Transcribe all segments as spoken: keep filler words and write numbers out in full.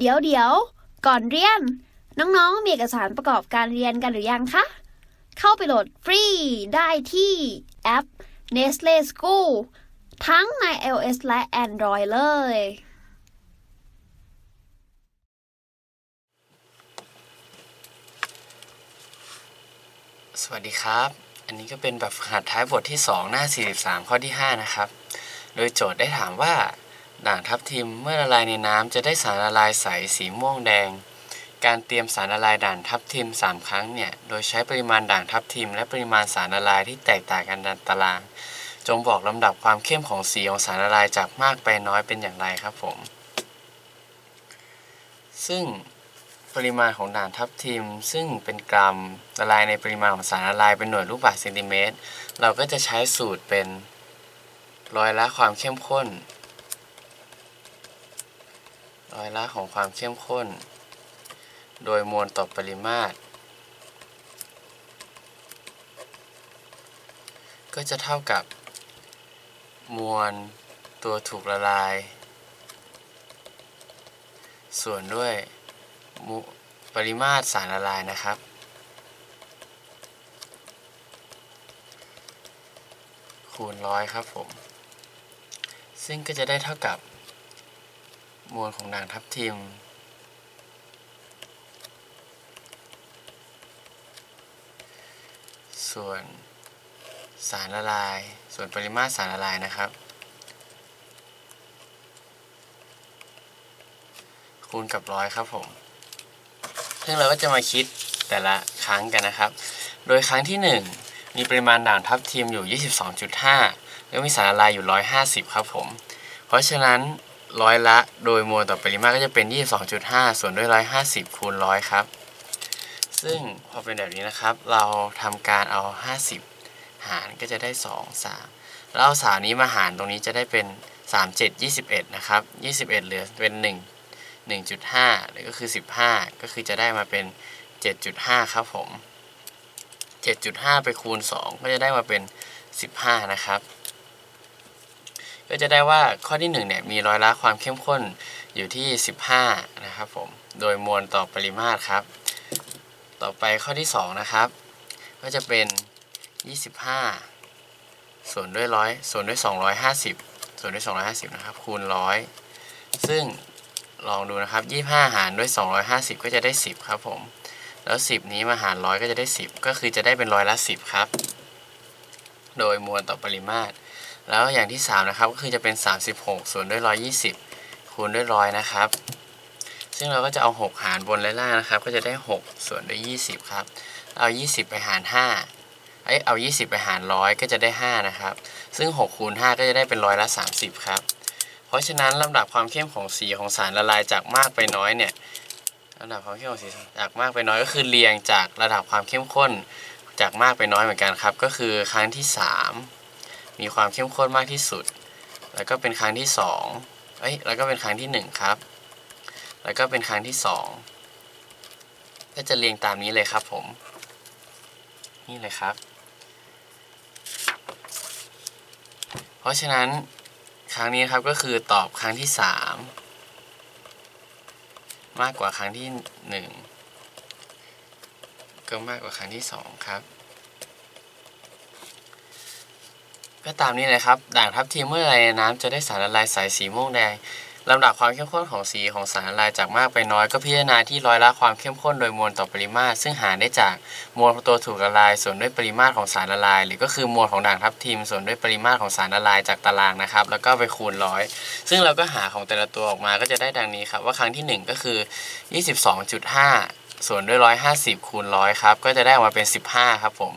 เดี๋ยวเดี๋ยวก่อนเรียนน้องๆมีเอกสารประกอบการเรียนกันหรือยังคะเข้าไปโหลดฟรีได้ที่แอป Nestle School ทั้งใน iOS และ Android เลยสวัสดีครับอันนี้ก็เป็นแบบฝึกหัดท้ายบทที่สองหน้าสี่สิบสามข้อที่ห้านะครับโดยโจทย์ได้ถามว่าด่างทับทิมเมื่อละลายในน้ำจะได้สารละลายใสสีม่วงแดงการเตรียมสารละลายด่างทับทิมสามครั้งเนี่ยโดยใช้ปริมาณด่างทับทิมและปริมาณสารละลายที่แตกต่างกันดังตารางจงบอกลำดับความเข้มของสีของสารละลายจากมากไปน้อยเป็นอย่างไรครับผมซึ่งปริมาณของด่างทับทิมซึ่งเป็นกรัมละลายในปริมาณของสารละลายเป็นหน่วยลูกบาศก์เซนติเมตรเราก็จะใช้สูตรเป็นร้อยละความเข้มข้นร้อยละของความเข้มข้นโดยมวลต่อปริมาตรก็จะเท่ากับมวลตัวถูกละลายส่วนด้วยปริมาตรสารละลายนะครับคูณร้อยครับผมซึ่งก็จะได้เท่ากับมวลของด่างทับทิมส่วนสารละลายส่วนปริมาตรสารละลายนะครับคูณกับร้อยครับผมซึ่งเราก็จะมาคิดแต่ละครั้งกันนะครับโดยครั้งที่หนึ่งมีปริมาณด่างทับทิมอยู่ ยี่สิบสองจุดห้า แล้วมีสารละลายอยู่หนึ่งร้อยห้าสิบครับผมเพราะฉะนั้นร้อยละโดยมวลต่อปริมาตรก็จะเป็น ยี่สิบสองจุดห้า ส่วนด้วยหนึ่งร้อยห้าสิบคูณร้อยครับซึ่งพอเป็นแบบนี้นะครับเราทำการเอาห้าสิบหารก็จะได้สอง สามแล้วเอาสามนี้มาหารตรงนี้จะได้เป็นสามสิบเจ็ด ยี่สิบเอ็ดนะครับยี่สิบเอ็ดเหลือเป็นหนึ่ง หนึ่งจุดห้า หรือก็คือสิบห้าก็คือจะได้มาเป็น เจ็ดจุดห้า ครับผม เจ็ดจุดห้า ไปคูณสองก็จะได้มาเป็นสิบห้านะครับก็จะได้ว่าข้อที่หนึ่งเนี่ยมีร้อยละความเข้มข้นอยู่ที่สิบห้านะครับผมโดยมวลต่อปริมาตรครับต่อไปข้อที่สองนะครับก็จะเป็นยี่สิบห้าส่วนด้วยหนึ่งร้อยส่วนด้วยสองร้อยห้าสิบส่วนด้วยสองร้อยห้าสิบนะครับคูณหนึ่งร้อยซึ่งลองดูนะครับยี่สิบห้าหารด้วยสองร้อยห้าสิบก็จะได้สิบครับผมแล้วสิบนี้มาหารหนึ่งร้อยก็จะได้สิบก็คือจะได้เป็นร้อยละสิบครับโดยมวลต่อปริมาตรแล้วอย่างที่สามนะครับก็คือจะเป็นสามสิบหกส่วนด้วยหนึ่งร้อยยี่สิบคูณด้วยหนึ่งร้อยนะครับซึ่งเราก็จะเอาหกหารบนและล่างนะครับก็จะได้หกส่วนด้วยยี่สิบครับเอายี่สิบไปหารห้าเอ้ยเอายี่สิบไปหารหนึ่งร้อยก็จะได้ห้านะครับซึ่งหกคูณห้าก็จะได้เป็นร้อยละสามสิบครับเพราะฉะนั้นลำดับความเข้มของสีของสารละลายจากมากไปน้อยเนี่ยลำดับความเข้มของสีจากมากไปน้อยก็คือเรียงจากระดับความเข้มข้นจากมากไปน้อยเหมือนกันครับก็คือครั้งที่สามมีความเข้มข้นมากที่สุดแล้วก็เป็นครั้งที่สองเอ้ยแล้วก็เป็นครั้งที่หนึ่งครับแล้วก็เป็นครั้งที่สองก็จะเรียงตามนี้เลยครับผมนี่เลยครับเพราะฉะนั้นครั้งนี้ครับก็คือตอบครั้งที่สามมากกว่าครั้งที่หนึ่งก็มากกว่าครั้งที่สองครับก็ตามนี้เลยครับด่างทับทิมเมื่อละลายในน้ำจะได้สารละลายใสสีม่วงแดงลำดับความเข้มข้นของสีของสารละลายจากมากไปน้อยก็พิจารณาที่ร้อยละความเข้มข้นโดยมวลต่อปริมาตรซึ่งหารได้จากมวลตัวถูกละลายส่วนด้วยปริมาตรของสารละลายหรือก็คือมวลของด่างทับทิมส่วนด้วยปริมาตรของสารละลายจากตารางนะครับแล้วก็ไปคูณร้อยซึ่งเราก็หาของแต่ละตัวออกมาก็จะได้ดังนี้ครับว่าครั้งที่หนึ่งก็คือ ยี่สิบสองจุดห้า ส่วนด้วยหนึ่งร้อยห้าสิบคูณร้อยครับก็จะได้ออกมาเป็นสิบห้าครับผม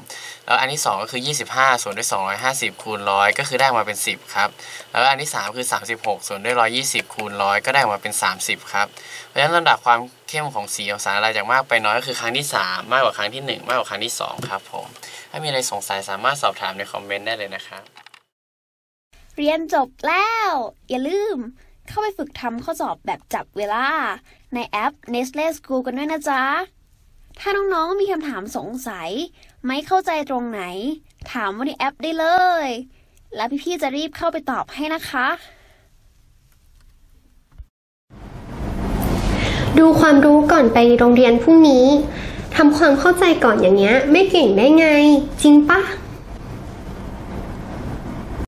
แล้วอันที่สองก็คือยี่สิบห้าส่วนด้วยสองร้อยห้าสิบคูณหนึ่งร้อยก็คือได้มาเป็นสิบครับแล้วอันที่สามคือสามสิบหกส่วนด้วยหนึ่งร้อยยี่สิบคูณหนึ่งร้อยก็ได้มาเป็นสามสิบครับเพราะฉะนั้นลำดับความเข้มของสีของสารละลายจากมากไปน้อยก็คือครั้งที่สามมากกว่าครั้งที่หนึ่งมากกว่าครั้งที่สองครับผมถ้ามีอะไรสงสัยสามารถสอบถามในคอมเมนต์ได้เลยนะครับเรียนจบแล้วอย่าลืมเข้าไปฝึกทำข้อสอบแบบจับเวลาในแอป Nestle School กันด้วยนะจ๊ะถ้าน้องๆมีคำถามสงสัยไม่เข้าใจตรงไหนถามว่าในแอปได้เลยแล้วพี่ๆจะรีบเข้าไปตอบให้นะคะ ดูความรู้ก่อนไปโรงเรียนพรุ่งนี้ทำความเข้าใจก่อนอย่างเงี้ยไม่เก่งได้ไงจริงปะ